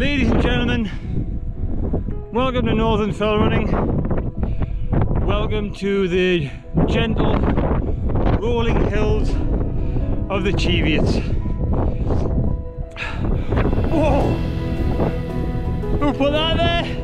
Ladies and gentlemen, welcome to Northern Fell Running. Welcome to the gentle rolling hills of the Cheviots. Whoa! Who put that there?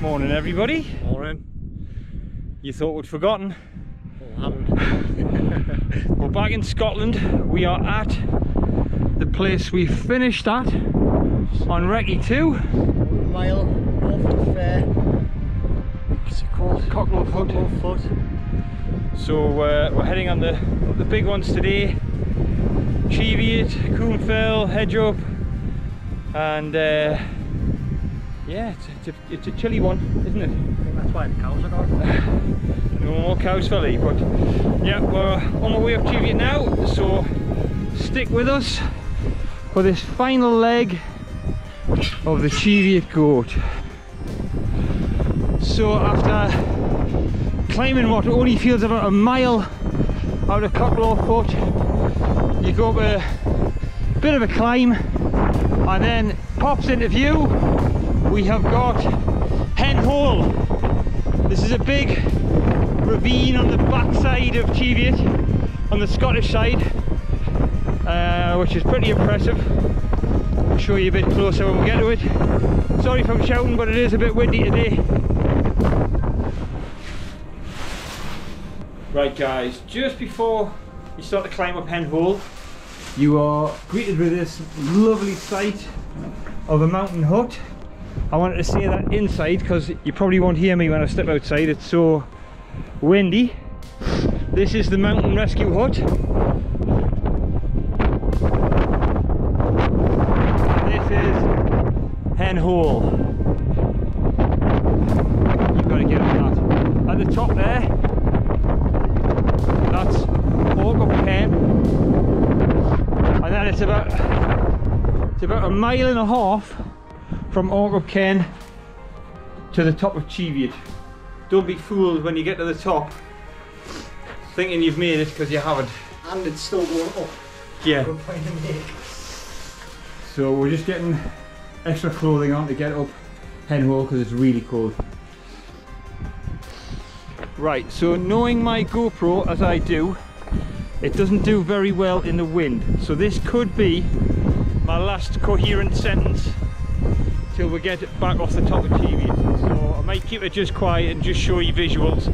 Morning everybody. Morning. You thought we'd forgotten. Well, haven't. We're back in Scotland. We are at the place we finished at on Recce 2. 1 mile north of the fair. What's it called? Cocklawfoot. So we're heading on the big ones today. Cheviot, Comb Fell, Hedgehope, and yeah, it's a chilly one, isn't it? I think that's why the cows are gone. No more cows for me, but yeah, we're on our way up Cheviot now, so stick with us for this final leg of the Cheviot Goat. So after climbing what only feels about 1 mile out of Cocklawfoot, you go up a bit of a climb and then pops into view. We have got Hen Hole. This is a big ravine on the back side of Cheviot, on the Scottish side, which is pretty impressive. I'll show you a bit closer when we get to it. Sorry if I'm shouting, but it is a bit windy today. Right guys, just before you start to climb up Hen Hole, you are greeted with this lovely sight of a mountain hut. I wanted to say that inside because you probably won't hear me when I step outside, it's so windy. This is the mountain rescue hut. This is Hen Hole. You've got to get up that. At the top there, that's Auchope Cairn. And then it's about 1.5 miles from Auchope Cairn to the top of Cheviot. Don't be fooled when you get to the top thinking you've made it, because you haven't. And it's still going up. Yeah. So we're just getting extra clothing on to get up Hen Hole because it's really cold. Right, so knowing my GoPro as I do, it doesn't do very well in the wind. So this could be my last coherent sentence till we get back off the top of Cheviot, so I might keep it just quiet and just show you visuals,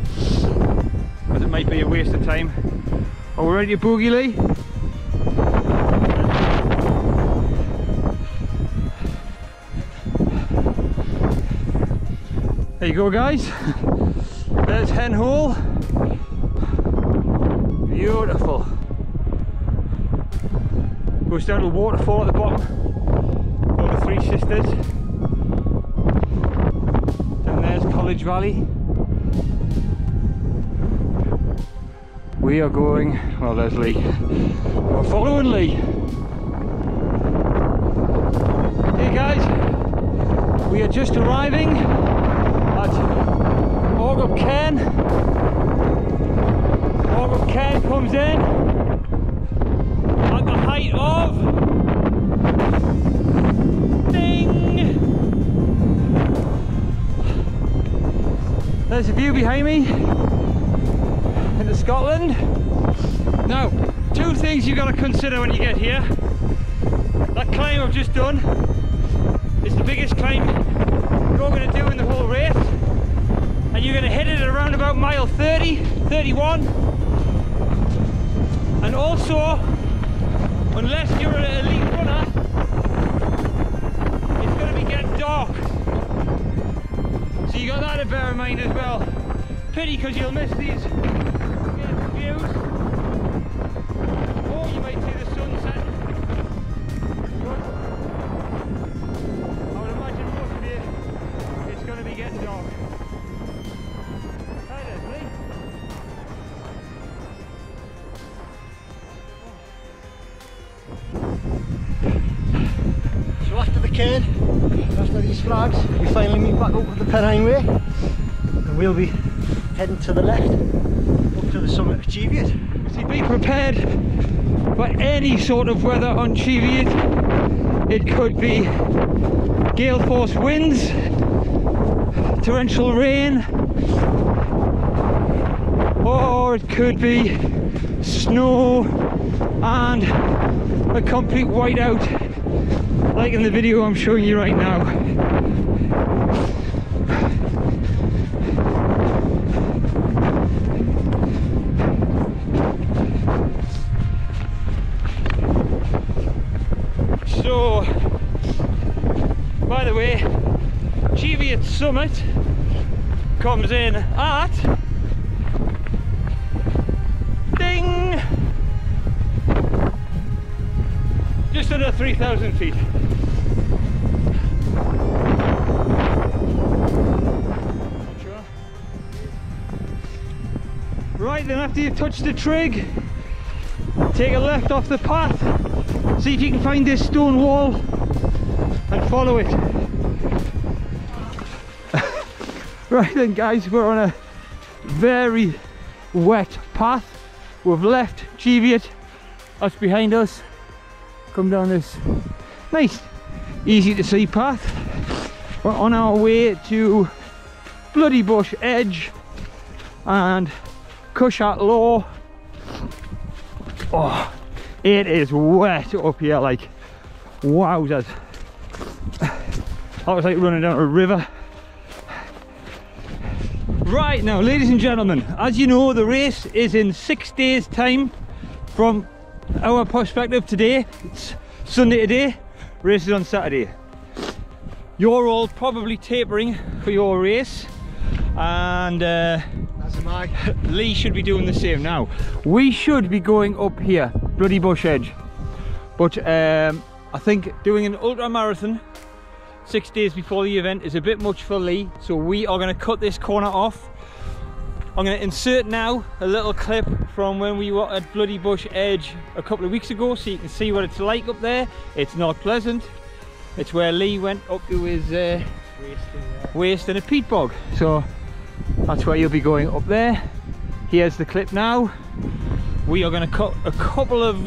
because it might be a waste of time. Are we ready to boogie, Lee? There you go guys, there's Hen Hole, beautiful, goes down to a waterfall at the bottom called the Three Sisters. Valley. We are going, well, there's Lee. We're following Lee. Hey guys, we are just arriving at Auchope Cairn. Auchope Cairn comes in at the height of ding. There's a view behind me into Scotland. Now, two things you've got to consider when you get here. That climb I've just done is the biggest climb I'm going to do in the whole race, and you're going to hit it at around about mile 30, 31, and also, unless you're an elite runner, it's going to be getting dark, so you got that to bear in mind as well. Pity, because you'll miss these views, or you might see the sunset. Flags, we finally meet back over the Pennine Way, and we'll be heading to the left up to the summit of Cheviot. See, be prepared for any sort of weather on Cheviot. It could be gale force winds, torrential rain, or it could be snow and a complete whiteout like in the video I'm showing you right now. Summit comes in at ding just under 3,000 feet. Right then, after you've touched the trig, take a left off the path, see if you can find this stone wall and follow it. Right then guys, we're on a very wet path. We've left Cheviot, that's behind us. Come down this nice, easy to see path. We're on our way to Bloody Bush Edge and Cushat Law. Oh, it is wet up here, like wowzers. That was like running down a river. Right now, ladies and gentlemen, as you know, the race is in 6 days' time from our perspective today. It's Sunday today, race is on Saturday. You're all probably tapering for your race, and as am I. Lee should be doing the same now. We should be going up here, Bloody Bush Edge, but I think doing an ultra marathon 6 days before the event is a bit much for Lee, so we are going to cut this corner off. I'm going to insert now a little clip from when we were at Bloody Bush Edge a couple of weeks ago, so you can see what it's like up there. It's not pleasant. It's where Lee went up to his waist in a peat bog, so that's where you'll be going up there. Here's the clip now. We are going to cut a couple of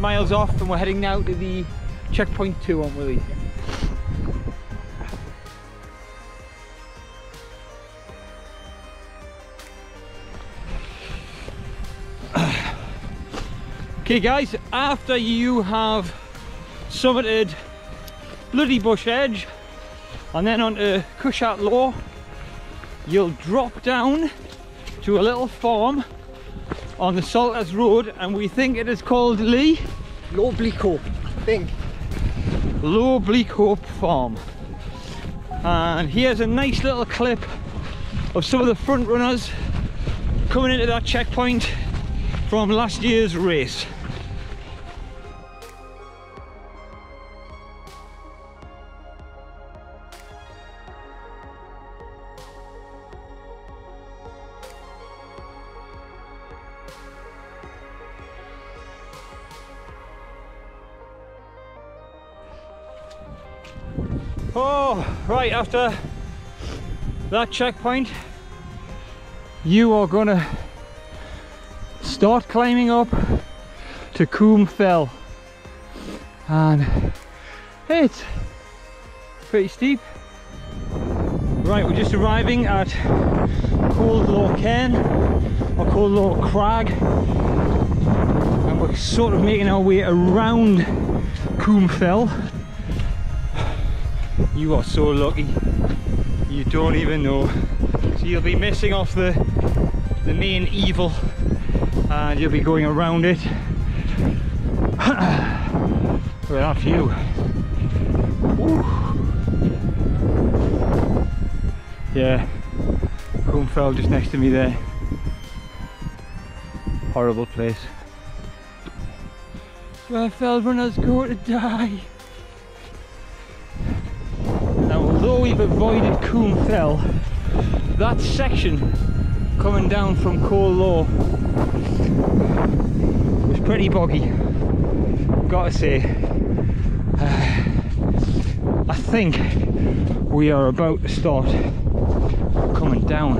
miles off, and we're heading now to the checkpoint 2, aren't we, Lee? Okay guys, after you have summited Bloody Bush Edge and then onto Cushat Law, you'll drop down to a little farm on the Salters Road, and we think it is called, Lee? Low Bleak Hope, I think. Low Bleak Hope Farm. And here's a nice little clip of some of the front runners coming into that checkpoint from last year's race. Right after that checkpoint, you are gonna start climbing up to Comb Fell, and it's pretty steep. Right, we're just arriving at Coldlaw Cairn or Coldlaw Crag, and we're sort of making our way around Comb Fell. You are so lucky. you don't even know. So you'll be missing off the main evil and you'll be going around it. Look at that view. Ooh. Yeah, Comb Fell just next to me there. Horrible place. Where fell runners go to die. Now, although we've avoided Comb Fell, that section coming down from Cocklaw was pretty boggy, gotta say. I think we are about to start coming down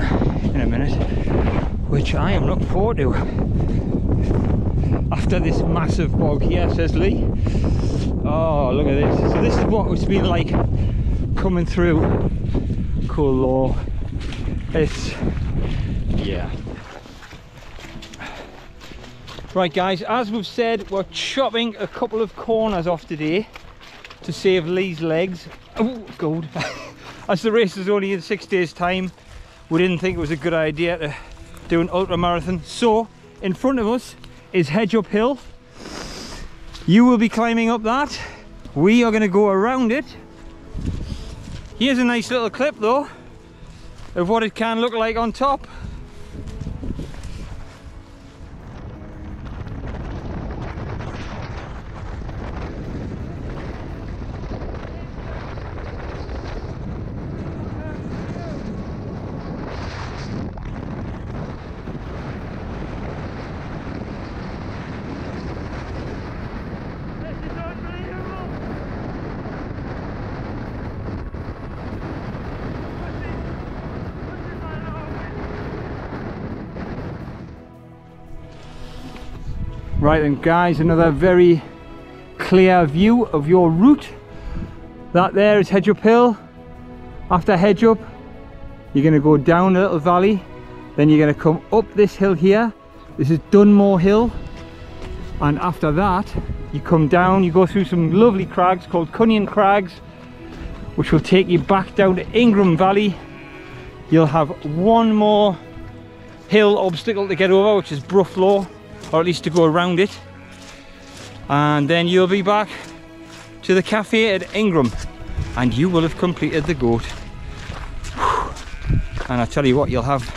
in a minute, which I am looking forward to. After this massive bog here, says Lee. Oh, look at this. So this is what it's been like coming through Cocklaw. It's, yeah. Right guys, as we've said, we're chopping a couple of corners off today to save Lee's legs. Oh, gold. As the race is only in 6 days' time, we didn't think it was a good idea to do an ultra marathon. So, in front of us is Hedgehope Hill. You will be climbing up that. We are going to go around it. Here's a nice little clip though of what it can look like on top. Right then guys, another very clear view of your route. That there is Hedgehope Hill. After Hedgehope, you're going to go down a little valley, then you're going to come up this hill here. This is Dunmoor Hill, and after that you come down, you go through some lovely crags called Cunyan Crags, which will take you back down to Ingram Valley. You'll have one more hill obstacle to get over, which is Brough Law, or at least to go around it, and then you'll be back to the cafe at Ingram and you will have completed the goat. And I tell you what, you'll have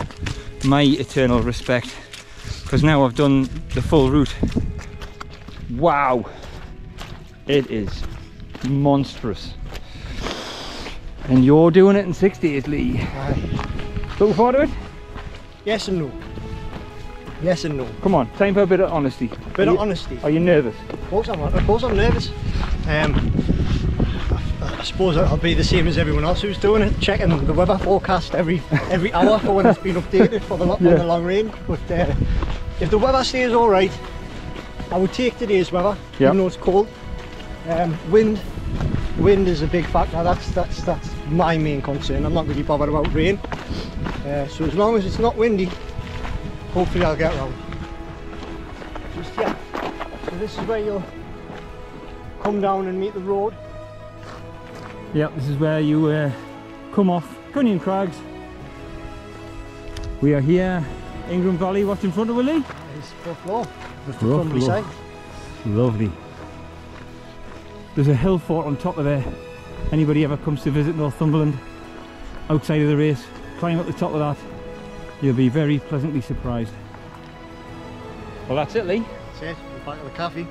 my eternal respect, because now I've done the full route. Wow, it is monstrous, and you're doing it in 6 days, Lee. Looking forward to it? Yes and no. Yes and no. Come on, time for a bit of honesty. Bit of honesty. Are you nervous? Of course I'm nervous. I suppose I'll be the same as everyone else who's doing it, checking the weather forecast every hour for when it's been updated for the, yeah, on the long range. But if the weather stays all right, I would take today's weather, yep, even though it's cold. Wind is a big factor. That's my main concern. I'm not really bothered about rain. So as long as it's not windy, hopefully I'll get round. Just yeah. So this is where you'll come down and meet the road. Yeah, this is where you come off Cunyan Crags. We are here, Ingram Valley. What's in front of Willie? It's Brough Law. Just the country side. Lovely. There's a hill fort on top of there. Anybody ever comes to visit Northumberland outside of the race, climb up the top of that. You'll be very pleasantly surprised. Well, that's it, Lee. That's it, we're back to the cafe.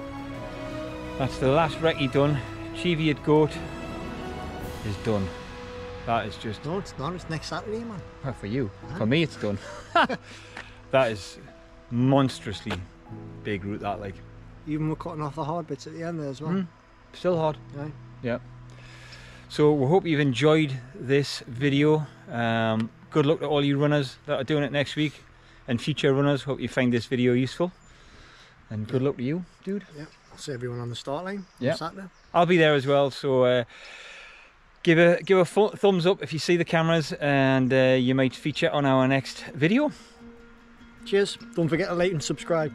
That's the last recce done. Cheviot Goat is done. That is just... No, it's not. It's next Saturday, man. Well, for you. Man. For me, it's done. That is monstrously big route, that, like. Even we're cutting off the hard bits at the end there as well. Mm. Still hard. Right. Yeah. So we hope you've enjoyed this video. Good luck to all you runners that are doing it next week, and future runners. Hope you find this video useful, and good luck to you, dude. Yeah, I'll see everyone on the start line. Yeah, Saturday. I'll be there as well. So give a thumbs up if you see the cameras, and you might feature on our next video. Cheers! Don't forget to like and subscribe.